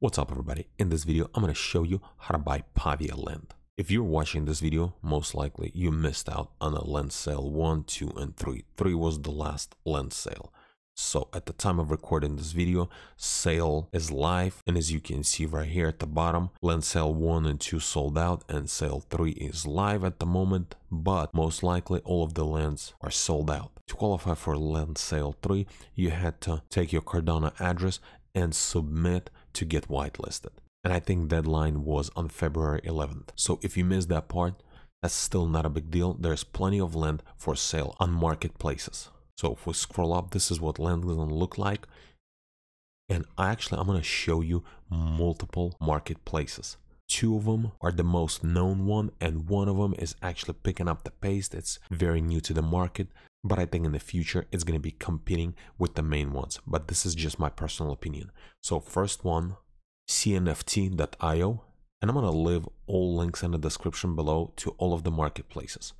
What's up everybody, in this video I'm going to show you how to buy Pavia land. If you're watching this video, most likely you missed out on a land sale 1, 2 and 3. 3 was the last land sale. So at the time of recording this video, sale is live, and as you can see right here at the bottom, land sale 1 and 2 sold out and sale 3 is live at the moment, but most likely all of the lands are sold out. To qualify for land sale 3, you had to take your Cardano address and submit to get whitelisted, and I think deadline was on February 11th. So if you missed that part, that's still not a big deal. There's plenty of land for sale on marketplaces. So if we scroll up, this is what land is gonna look like, and I'm gonna show you multiple marketplaces. Two of them are the most known one, and one of them is actually picking up the pace. It's very new to the market, but I think in the future it's going to be competing with the main ones. But this is just my personal opinion. So first one, cnft.io, and I'm going to leave all links in the description below to all of the marketplaces.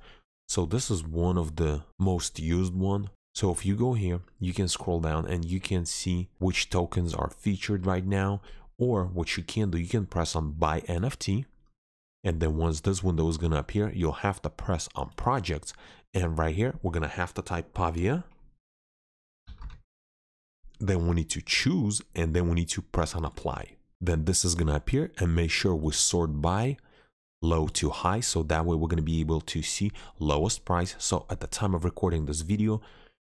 So this is one of the most used one. So if you go here, you can scroll down and you can see which tokens are featured right now. Or what you can do, you can press on buy NFT, and then once this window is going to appear, you'll have to press on projects, and right here we're going to have to type Pavia. Then we need to choose, and then we need to press on apply. Then this is going to appear, and make sure we sort by low to high, so that way we're going to be able to see lowest price. So at the time of recording this video,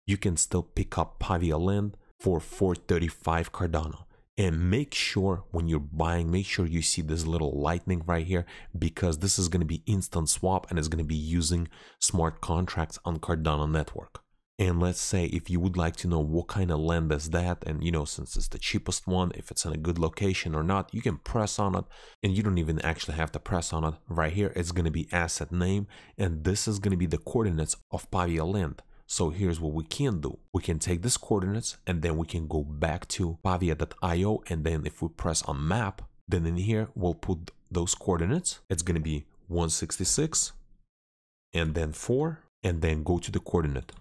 you can still pick up Pavia land for 435 Cardano. And make sure when you're buying, make sure you see this little lightning right here, because this is going to be instant swap and it's going to be using smart contracts on Cardano network. And let's say if you would like to know what kind of land is that, and you know, since it's the cheapest one, if it's in a good location or not, you can press on it, and you don't even actually have to press on it. Right here it's going to be asset name, and this is going to be the coordinates of Pavia land. So here's what we can do. We can take this coordinates, and then we can go back to pavia.io, and then if we press on map, then in here we'll put those coordinates. It's going to be 166 and then 4, and then go to the coordinate,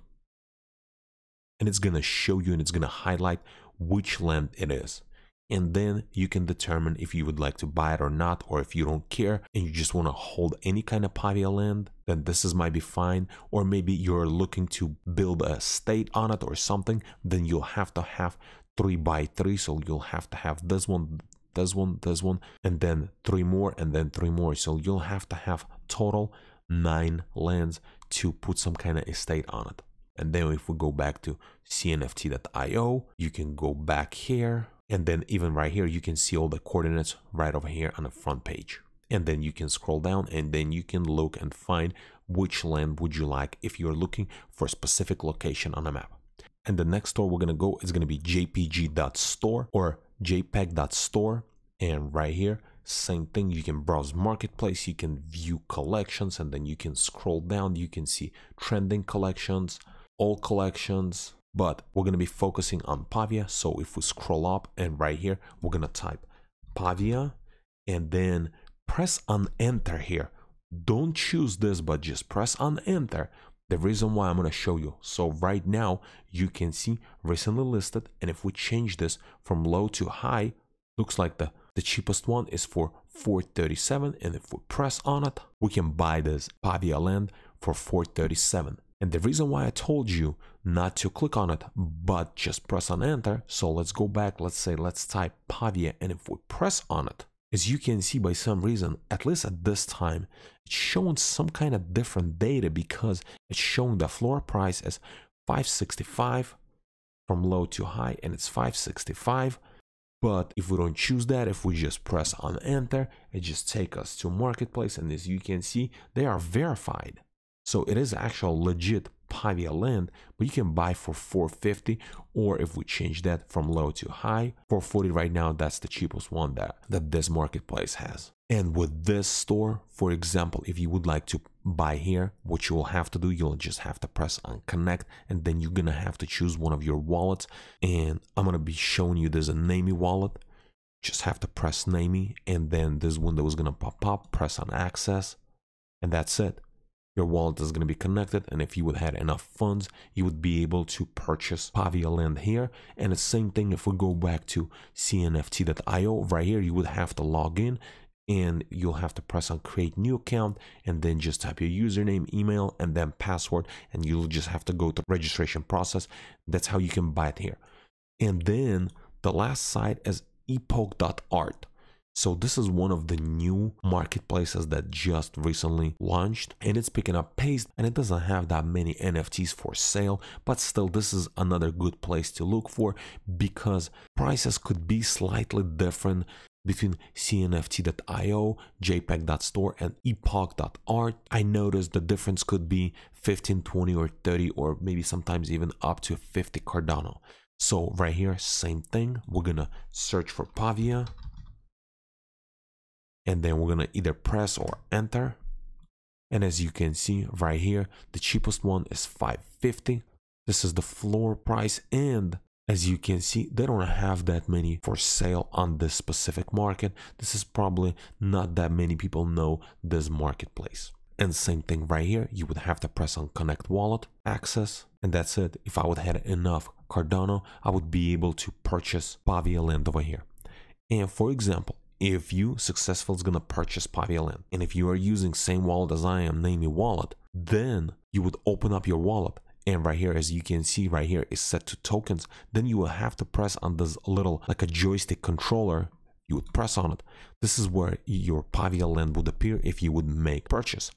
and it's going to show you and it's going to highlight which land it is. And then you can determine if you would like to buy it or not, or if you don't care and you just want to hold any kind of Pavia land, then this is might be fine. Or maybe you're looking to build a state on it or something, then you'll have to have 3 by 3. So you'll have to have this one, and then 3 more, and then 3 more. So you'll have to have total 9 lands to put some kind of estate on it. And then if we go back to cnft.io, you can go back here. And then even right here, you can see all the coordinates right over here on the front page. And then you can scroll down, and then you can look and find which land would you like if you're looking for a specific location on a map. And the next store we're going to go is going to be jpg.store or jpeg.store. And right here, same thing. You can browse marketplace, you can view collections, and then you can scroll down. You can see trending collections, all collections. But we're going to be focusing on Pavia. So if we scroll up, and right here, we're going to type Pavia and then press on enter here. Don't choose this, but just press on enter. The reason why I'm going to show you. So right now you can see recently listed. And if we change this from low to high, looks like the cheapest one is for 437. And if we press on it, we can buy this Pavia land for 437. And the reason why I told you not to click on it, but just press on enter. So let's go back. Let's say, let's type Pavia. And if we press on it, as you can see, by some reason, at least at this time, it's showing some kind of different data, because it's showing the floor price as 565 from low to high, and it's 565. But if we don't choose that, if we just press on enter, it just takes us to marketplace. And as you can see, they are verified. So it is actual legit Pavia land, but you can buy for 450, or if we change that from low to high, 440 right now. That's the cheapest one that this marketplace has. And with this store, for example, if you would like to buy here, what you will have to do, you'll just have to press on connect, and then you're going to have to choose one of your wallets. And I'm going to be showing you there's a NAMI wallet. Just have to press NAMI, and then this window is going to pop up. Press on access, and that's it. Your wallet is going to be connected, and if you would have enough funds, you would be able to purchase Pavia land here. And the same thing if we go back to cnft.io, right here you would have to log in and you'll have to press on create new account and then just type your username, email, and then password, and you'll just have to go to registration process. That's how you can buy it here. And then the last site is epoch.art. So this is one of the new marketplaces that just recently launched, and it's picking up pace, and it doesn't have that many NFTs for sale, but still this is another good place to look for because prices could be slightly different between cnft.io, jpeg.store, and epoch.art. I noticed the difference could be 15, 20, or 30, or maybe sometimes even up to 50 Cardano. So right here, same thing. We're gonna search for Pavia, and then we're going to either press or enter. And as you can see right here, the cheapest one is $5.50. This is the floor price. And as you can see, they don't have that many for sale on this specific market. This is probably not that many people know this marketplace. And same thing right here. You would have to press on connect wallet, access, and that's it. If I would have enough Cardano, I would be able to purchase Pavia land over here. And for example, if you successful is going to purchase Pavia land, and if you are using same wallet as I am, NAMI wallet, then you would open up your wallet, and right here, as you can see right here, is set to tokens. Then you will have to press on this little, like a joystick controller. You would press on it. This is where your Pavia land would appear if you would make purchase.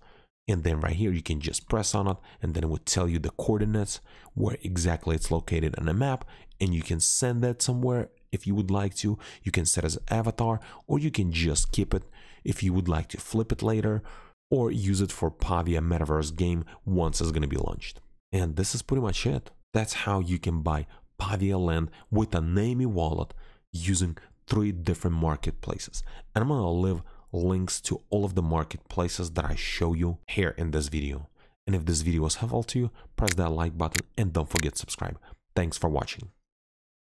And then right here, you can just press on it, and then it would tell you the coordinates where exactly it's located on the map, and you can send that somewhere. If you would like to, you can set as an avatar, or you can just keep it if you would like to flip it later, or use it for Pavia metaverse game once it's going to be launched. And this is pretty much it. That's how you can buy Pavia land with a NAMI wallet using 3 different marketplaces. And I'm going to leave links to all of the marketplaces that I show you here in this video. And if this video was helpful to you, press that like button and don't forget to subscribe. Thanks for watching.